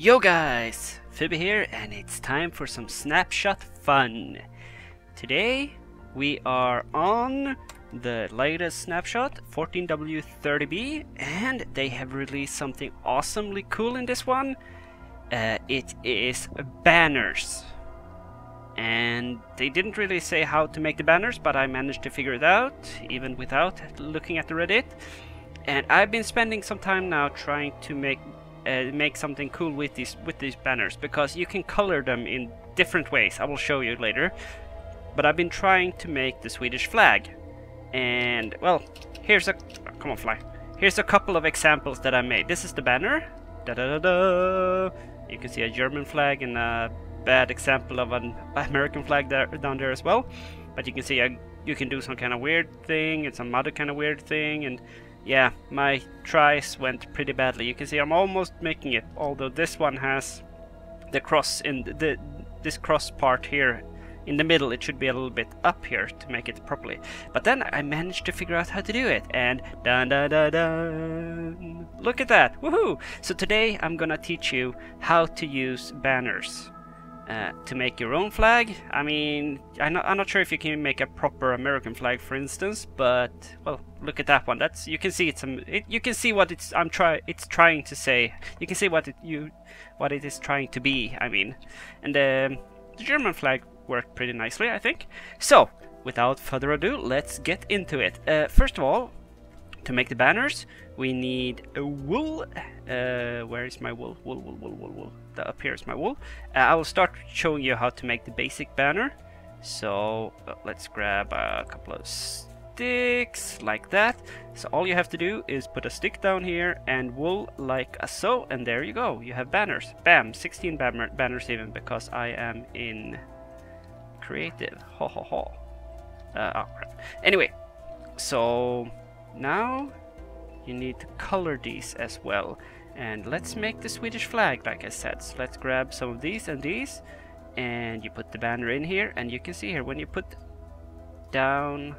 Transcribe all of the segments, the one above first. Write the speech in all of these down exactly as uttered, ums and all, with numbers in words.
Yo guys, Fuubi here, and it's time for some snapshot fun. Today we are on the latest snapshot fourteen W thirty B, and they have released something awesomely cool in this one. Uh, it is banners, and they didn't really say how to make the banners, but I managed to figure it out even without looking at the Reddit. And I've been spending some time now trying to make Uh, make something cool with these with these banners, because you can color them in different ways. I will show you later, but I've been trying to make the Swedish flag, and well, here's a oh, come on fly here's a couple of examples that I made. This is the banner. Da da da da. You can see a German flag and a bad example of an American flag there, down there as well, but you can see a, you can do some kind of weird thing and some other kind of weird thing. And yeah, my tries went pretty badly. You can see I'm almost making it, although this one has the cross in the, the this cross part here in the middle. It should be a little bit up here to make it properly. But then I managed to figure out how to do it, and dun dun dun dun! Look at that! Woohoo! So today I'm gonna teach you how to use banners uh, to make your own flag. I mean, I'm not, I'm not sure if you can make a proper American flag, for instance, but well. Look at that one. That's you can see it's um, it, you can see what it's I'm try it's trying to say. You can see what it you what it is trying to be. I mean, and um, the German flag worked pretty nicely, I think. So without further ado, let's get into it. Uh, first of all, to make the banners, we need a wool. Uh, where is my wool? Wool, wool, wool, wool, wool. The, up here is my wool. Uh, I will start showing you how to make the basic banner. So uh, let's grab a couple of sticks like that. So all you have to do is put a stick down here and wool like a so, and there you go, you have banners. Bam, sixteen banner banners even, because I am in creative. Ho ho ho. Uh, oh crap. Anyway, so now you need to color these as well, and let's make the Swedish flag like I said. So let's grab some of these and these, and you put the banner in here, and you can see here when you put down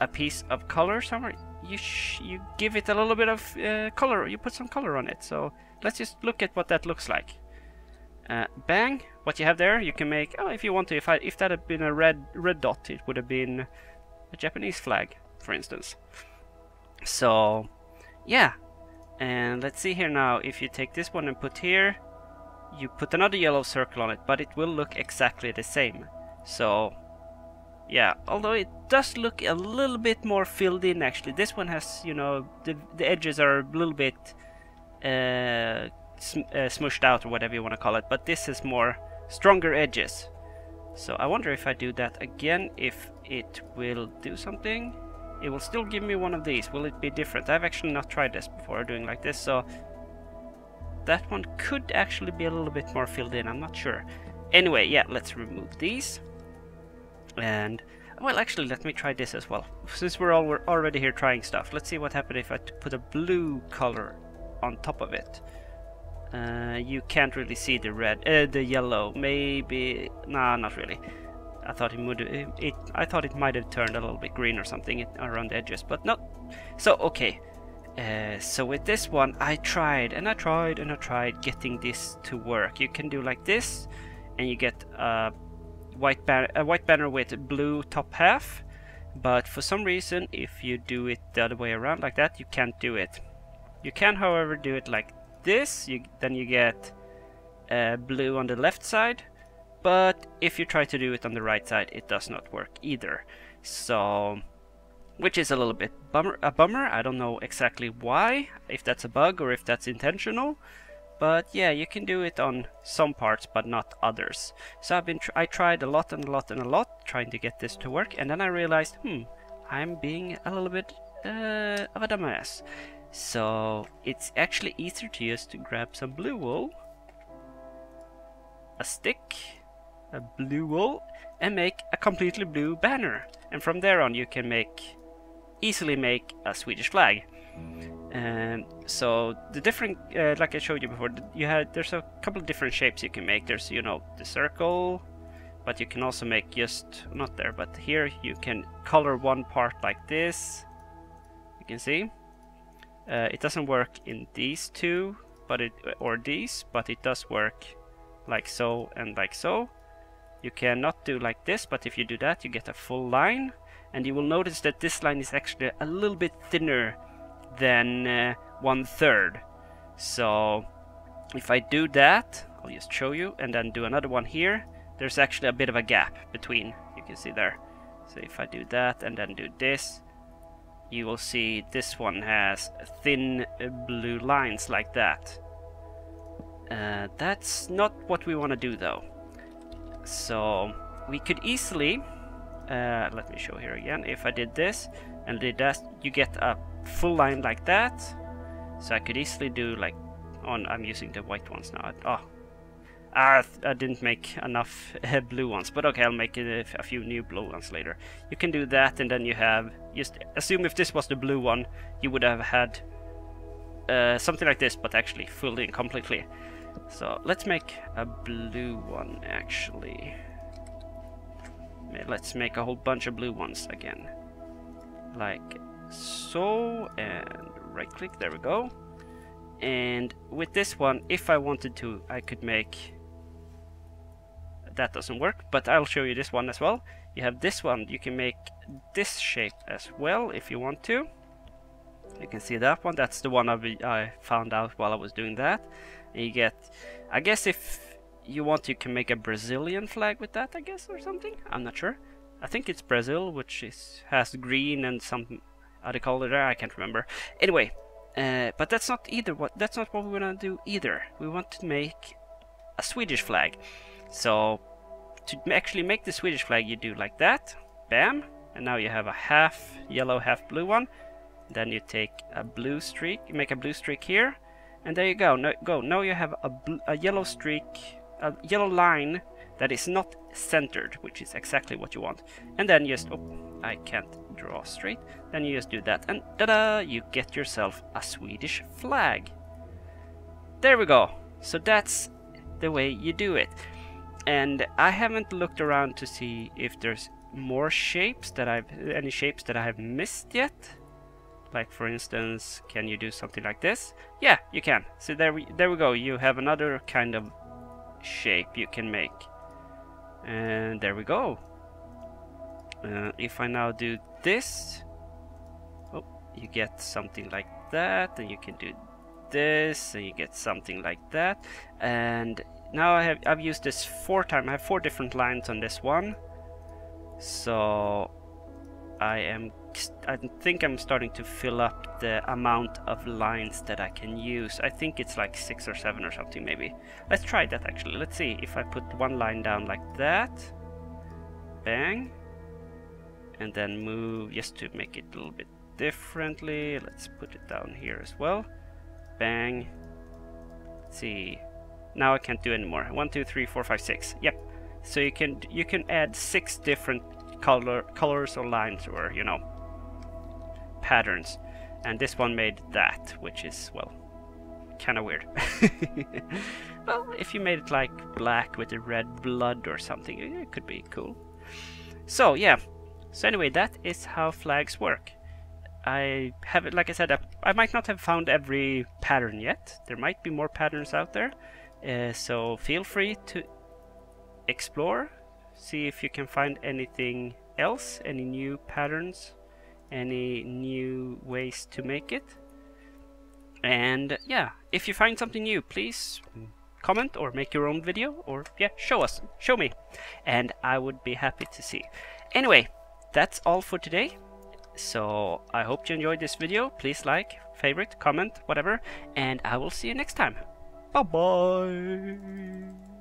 a piece of color somewhere, you sh you give it a little bit of uh, color, you put some color on it. So let's just look at what that looks like. Uh, bang, what you have there, you can make, oh, if you want to, if I if that had been a red red dot, it would have been a Japanese flag, for instance. So yeah, and let's see here now, if you take this one and put here, you put another yellow circle on it, but it will look exactly the same. So yeah, although it does look a little bit more filled in actually. This one has, you know, the, the edges are a little bit uh, sm uh, smushed out, or whatever you want to call it, but this is more stronger edges. So I wonder if I do that again, if it will do something. It will still give me one of these. Will it be different? I've actually not tried this before, doing like this, so that one could actually be a little bit more filled in, I'm not sure. Anyway, yeah, let's remove these. And well, actually, let me try this as well, since we're all we're already here trying stuff. Let's see what happened if I put a blue color on top of it. Uh, you can't really see the red, uh, the yellow. Maybe nah, not really. I thought it would. It, it I thought it might have turned a little bit green or something it, around the edges, but no. So okay. Uh, so with this one, I tried and I tried and I tried getting this to work. You can do like this, and you get Uh, White banner, a white banner with blue top half, but for some reason if you do it the other way around like that, you can't do it. You can however do it like this, you, then you get uh, blue on the left side, but if you try to do it on the right side, it does not work either. So, which is a little bit bummer, a bummer. I don't know exactly why, if that's a bug or if that's intentional. But yeah, you can do it on some parts, but not others. So I've been tr I tried a lot and a lot and a lot trying to get this to work, and then I realized, hmm, I'm being a little bit uh, of a dumbass. So it's actually easier to just to grab some blue wool, a stick, a blue wool, and make a completely blue banner. And from there on, you can make easily make a Swedish flag. And so the different, uh, like I showed you before, you had there's a couple of different shapes you can make. There's, you know, the circle, but you can also make just not there, but here you can color one part like this. You can see uh, it doesn't work in these two but it or these, but it does work like so and like so. You cannot do like this, but if you do that, you get a full line, and you will notice that this line is actually a little bit thinner than uh, one third. So if I do that, I'll just show you, and then do another one here. There's actually a bit of a gap between, you can see there. So if I do that and then do this, you will see this one has thin blue lines like that. Uh, that's not what we want to do though. So we could easily, uh, let me show here again, if I did this and did that, you get a full line like that. So I could easily do like, on, I'm using the white ones now. Oh, I, I didn't make enough uh, blue ones, but okay, I'll make a, a few new blue ones later. You can do that, and then you have, just assume if this was the blue one, you would have had uh, something like this, but actually fully and completely. So let's make a blue one actually. Let's make a whole bunch of blue ones again. Like so, and right click, there we go. And with this one, if I wanted to, I could make... That doesn't work, but I'll show you this one as well. You have this one, you can make this shape as well if you want to. You can see that one, that's the one I found out while I was doing that. And you get, I guess if you want, you can make a Brazilian flag with that, I guess, or something. I'm not sure. I think it's Brazil, which is has green and some other color there, I can't remember. Anyway. Uh, but that's not either what that's not what we want to do either. We want to make a Swedish flag. So to actually make the Swedish flag, you do like that, bam, and now you have a half yellow, half blue one. Then you take a blue streak, you make a blue streak here, and there you go. No, go. Now you have a, bl a yellow streak, a yellow line that is not centered, which is exactly what you want. And then just, oh, I can't draw straight. Then you just do that, and ta-da! You get yourself a Swedish flag. There we go. So that's the way you do it. And I haven't looked around to see if there's more shapes that I've any shapes that I have missed yet. Like for instance, can you do something like this? Yeah, you can. So there we there we go. You have another kind of shape you can make. And there we go. Uh, if I now do this, oh, you get something like that, and you can do this, and you get something like that. And now I have I've used this four times. I have four different lines on this one, so I am I think I'm starting to fill up the amount of lines that I can use. I think it's like six or seven or something maybe. Let's try that actually. Let's see if I put one line down like that, bang. And then move just to make it a little bit differently. Let's put it down here as well. Bang. Let's see. Now I can't do anymore. One, two, three, four, five, six. Yep. So you can you can add six different color colors or lines or you know patterns. And this one made that, which is well kind of weird. Well, if you made it like black with the red blood or something, it could be cool. So yeah. So anyway, that is how flags work. I have it, like I said, I, I might not have found every pattern yet. There might be more patterns out there. Uh, so feel free to explore, see if you can find anything else, any new patterns, any new ways to make it. And yeah, if you find something new, please comment or make your own video, or yeah, show us, show me, and I would be happy to see. Anyway. That's all for today, so I hope you enjoyed this video. Please like, favorite, comment, whatever, and I will see you next time. Bye bye.